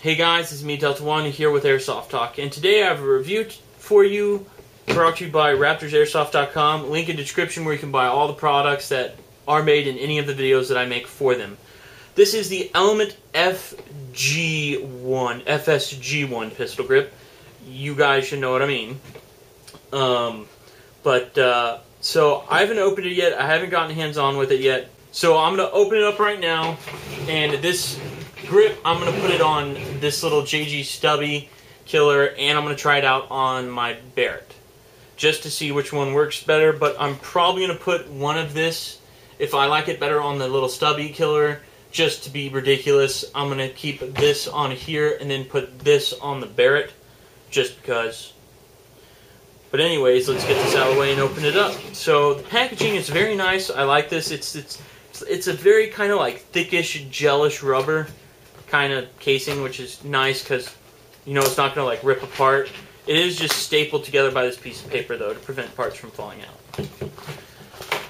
Hey guys, it's me Delta One here with Airsoft Talk, and today I have a review for you brought to you by RaptorsAirsoft.com. Link in description where you can buy all the products that are made in any of the videos that I make for them. This is the Element FSG1 pistol grip. You guys should know what I mean. So I haven't opened it yet. I haven't gotten hands-on with it yet. So I'm going to open it up right now, and this grip, I'm going to put it on this little JG Stubby Killer, and I'm going to try it out on my Barrett just to see which one works better. But I'm probably going to put one of this, if I like it better, on the little Stubby Killer just to be ridiculous. I'm going to keep this on here and then put this on the Barrett just because. But anyways, let's get this out of the way and open it up. So the packaging is very nice. I like this. It's a very kind of like thickish, gelish rubber kind of casing, which is nice because, you know, it's not going to like rip apart. It is just stapled together by this piece of paper though to prevent parts from falling out.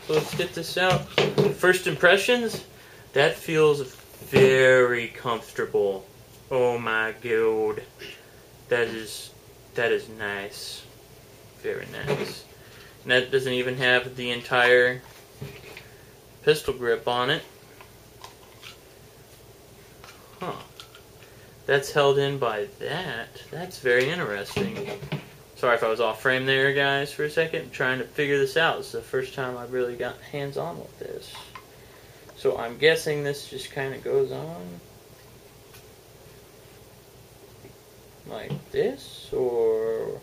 So let's get this out. First impressions, that feels very comfortable. Oh my god. That is nice. Very nice. And that doesn't even have the entire pistol grip on it. Huh. That's held in by that. That's very interesting. Sorry if I was off frame there, guys, for a second. I'm trying to figure this out. It's the first time I've really gotten hands-on with this. So I'm guessing this just kind of goes on like this, or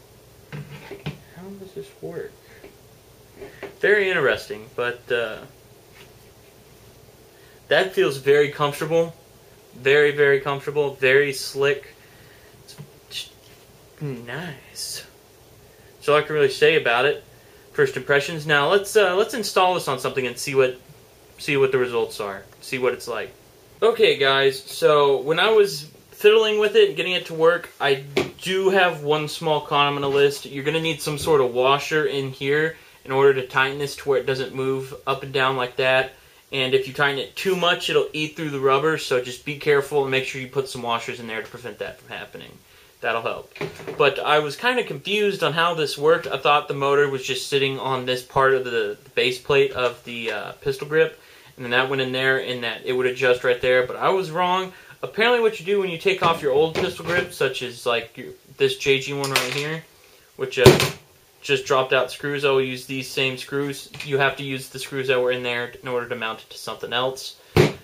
how does this work? Very interesting, but that feels very comfortable. Very, very comfortable, very slick. It's nice. That's all I can really say about it. First impressions. Now let's install this on something and see what the results are. See what it's like. Okay, guys. So when I was fiddling with it and getting it to work, I do have one small con I'm gonna list. You're gonna need some sort of washer in here in order to tighten this to where it doesn't move up and down like that. And if you tighten it too much, it'll eat through the rubber, so just be careful and make sure you put some washers in there to prevent that from happening. That'll help. But I was kind of confused on how this worked. I thought the motor was just sitting on this part of the base plate of the pistol grip, and then that went in there, and that it would adjust right there, but I was wrong. Apparently what you do when you take off your old pistol grip, such as like this JG one right here, which just dropped out screws. I will use these same screws. You have to use the screws that were in there in order to mount it to something else.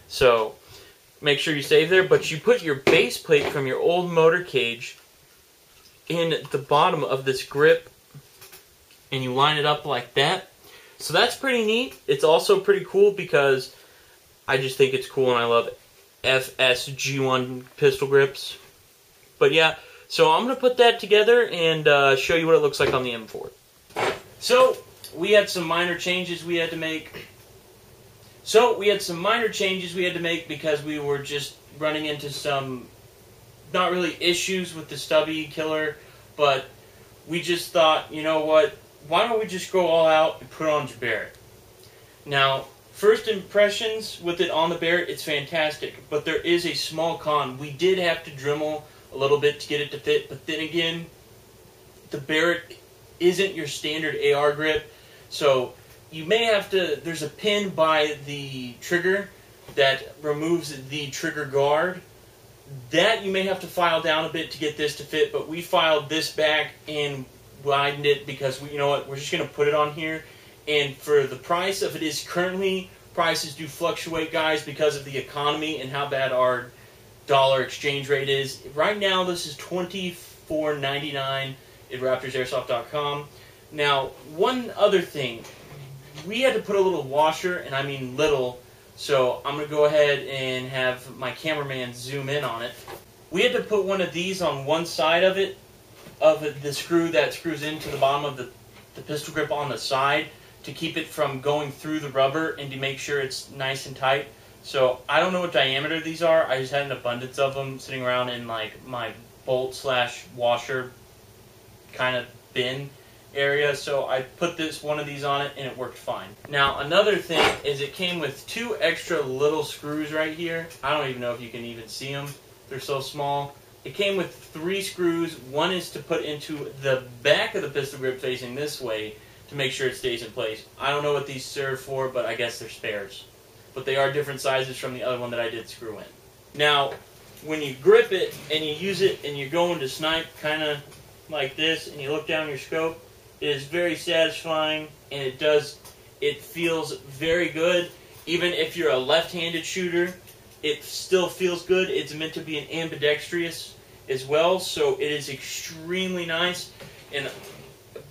So make sure you save there. But you put your base plate from your old motor cage in the bottom of this grip, and you line it up like that. So that's pretty neat. It's also pretty cool because I just think it's cool and I love FSG1 pistol grips. But yeah. So I'm going to put that together and show you what it looks like on the M4. So we had some minor changes we had to make. Because we were just running into some, not really issues with the Stubby Killer, but we just thought, you know what, why don't we just go all out and put it on the Barrett? Now, first impressions with it on the Barrett, it's fantastic, but there is a small con. We did have to Dremel a little bit to get it to fit, but then again, the Barrett isn't your standard AR grip, so you may have to, there's a pin by the trigger that removes the trigger guard. That you may have to file down a bit to get this to fit, but we filed this back and widened it because, we, you know what, we're just going to put it on here, and for the price of it is currently, prices do fluctuate, guys, because of the economy and how bad our dollar exchange rate is. Right now this is $24.99 at RaptorsAirsoft.com. Now one other thing, we had to put a little washer, and I mean little, so I'm going to go ahead and have my cameraman zoom in on it. We had to put one of these on one side of it, of the screw that screws into the bottom of the pistol grip on the side to keep it from going through the rubber and to make sure it's nice and tight. So, I don't know what diameter these are. I just had an abundance of them sitting around in, like, my bolt/washer kind of bin area. So, I put this one of these on it, and it worked fine. Now, another thing is it came with two extra little screws right here. I don't even know if you can even see them. They're so small. It came with 3 screws. One is to put into the back of the pistol grip facing this way to make sure it stays in place. I don't know what these serve for, but I guess they're spares. But they are different sizes from the other one that I did screw in. Now, when you grip it and you use it and you're going to snipe kind of like this and you look down your scope, it is very satisfying, and it feels very good. Even if you're a left-handed shooter, it still feels good. It's meant to be an ambidextrous as well, so it is extremely nice. And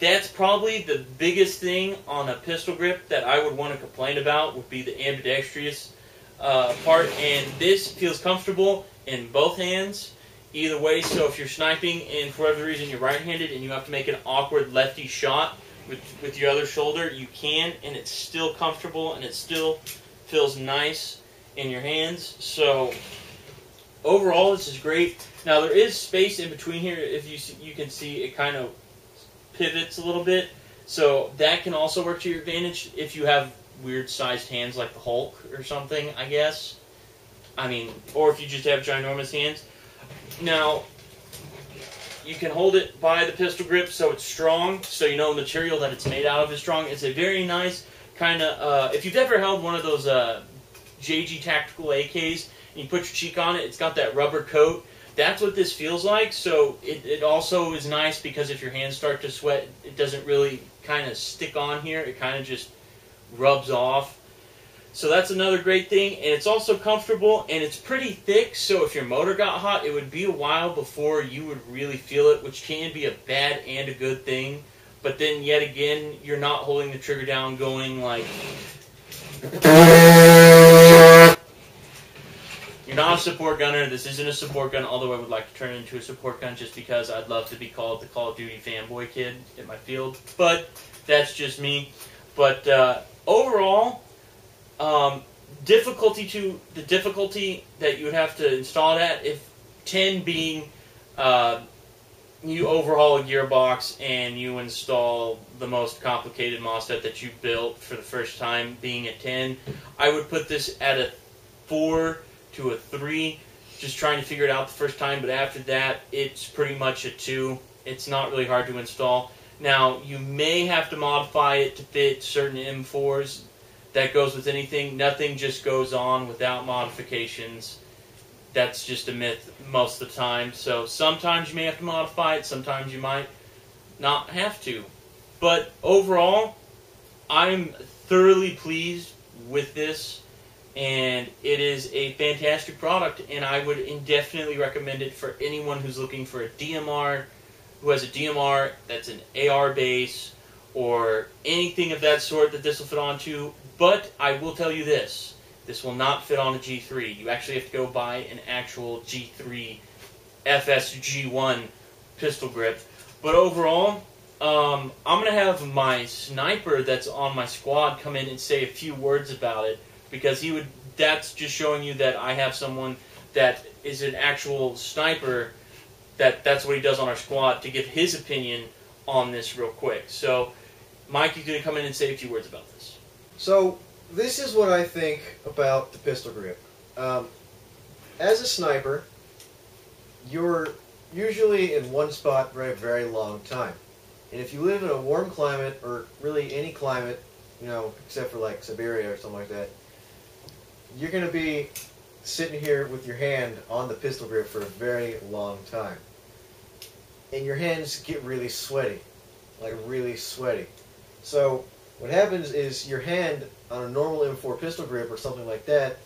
that's probably the biggest thing on a pistol grip that I would want to complain about, would be the ambidextrous part. And this feels comfortable in both hands either way. So if you're sniping and for whatever reason you're right-handed and you have to make an awkward lefty shot with your other shoulder, you can, and it's still comfortable and it still feels nice in your hands. So overall, this is great. Now, there is space in between here. If you can see, it kind of pivots a little bit, so that can also work to your advantage if you have weird sized hands like the Hulk or something, I guess. I mean, or if you just have ginormous hands. Now, you can hold it by the pistol grip so it's strong, so you know the material that it's made out of is strong. It's a very nice kind of, if you've ever held one of those JG Tactical AKs and you put your cheek on it, it's got that rubber coat. That's what this feels like, so it also is nice because if your hands start to sweat, it doesn't really kind of stick on here. It kind of just rubs off. So that's another great thing, and it's also comfortable, and it's pretty thick, so if your motor got hot, it would be a while before you would really feel it, which can be a bad and a good thing. But then, yet again, you're not holding the trigger down going like... You're not a support gunner. This isn't a support gun, although I would like to turn it into a support gun just because I'd love to be called the Call of Duty fanboy kid in my field, but that's just me. But overall... the difficulty that you would have to install it at, if 10 being you overhaul a gearbox and you install the most complicated MOSFET that you built for the first time being a 10, I would put this at a 4 to a 3, just trying to figure it out the first time. But after that, it's pretty much a 2. It's not really hard to install. Now, you may have to modify it to fit certain M4s. That goes with anything. Nothing just goes on without modifications. That's just a myth most of the time. So sometimes you may have to modify it. Sometimes you might not have to. But overall, I'm thoroughly pleased with this. And it is a fantastic product. And I would indefinitely recommend it for anyone who's looking for a DMR, who has a DMR that's an AR base, or anything of that sort that this will fit onto. But I will tell you this, this will not fit on a G3. You actually have to go buy an actual G3 FSG1 pistol grip. But overall, I'm going to have my sniper that's on my squad come in and say a few words about it, because he would. That's just showing you that I have someone that is an actual sniper, that's what he does on our squad, to give his opinion on this real quick. So Mike is going to come in and say a few words about this. So, this is what I think about the pistol grip. As a sniper, you're usually in one spot for a very long time. And if you live in a warm climate, or really any climate, you know, except for like Siberia or something like that, you're going to be sitting here with your hand on the pistol grip for a very long time. And your hands get really sweaty. Like, really sweaty. So... what happens is your hand on a normal M4 pistol grip or something like that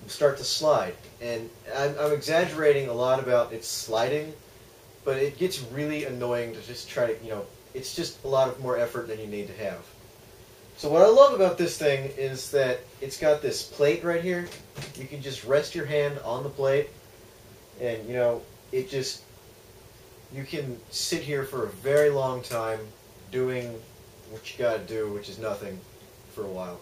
will start to slide. And I'm exaggerating a lot about it sliding, but it gets really annoying to just try to, you know, it's just a lot of more effort than you need to have. So what I love about this thing is that it's got this plate right here. You can just rest your hand on the plate and, you know, it just, you can sit here for a very long time doing what you gotta do, which is nothing for a while.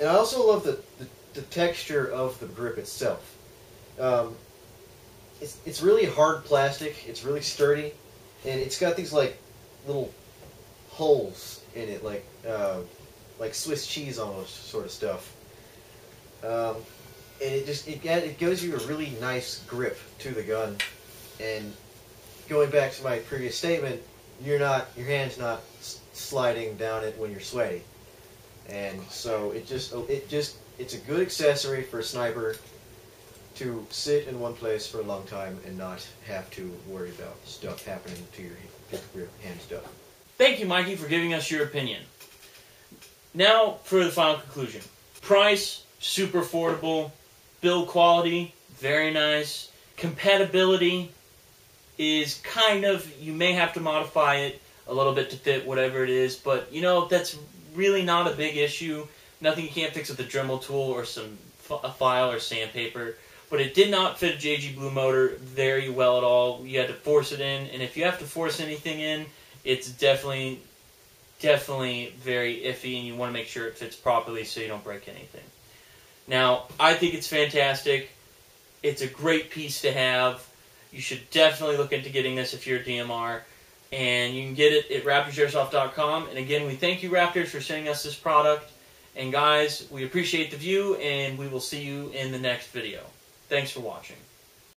And I also love the texture of the grip itself. It's really hard plastic, it's really sturdy, and it's got these like little holes in it, like Swiss cheese almost sort of stuff. And it gives you a really nice grip to the gun And going back to my previous statement, you're not, your hand's not sliding down it when you're sweaty. And so it's a good accessory for a sniper to sit in one place for a long time and not have to worry about stuff happening to your hand stuff. Thank you, Mikey, for giving us your opinion. Now for the final conclusion. Price, super affordable. Build quality, very nice. Compatibility is kind of, you may have to modify it a little bit to fit whatever it is, but you know, that's really not a big issue. Nothing you can't fix with a Dremel tool or some a file or sandpaper. But it did not fit a JG Blue motor very well at all. You had to force it in, and if you have to force anything in, it's definitely very iffy, and you want to make sure it fits properly so you don't break anything. Now, I think it's fantastic. It's a great piece to have. You should definitely look into getting this if you're a DMR. And you can get it at RaptorsAirsoft.com. And again, we thank you, Raptors, for sending us this product. And guys, we appreciate the view, and we will see you in the next video. Thanks for watching.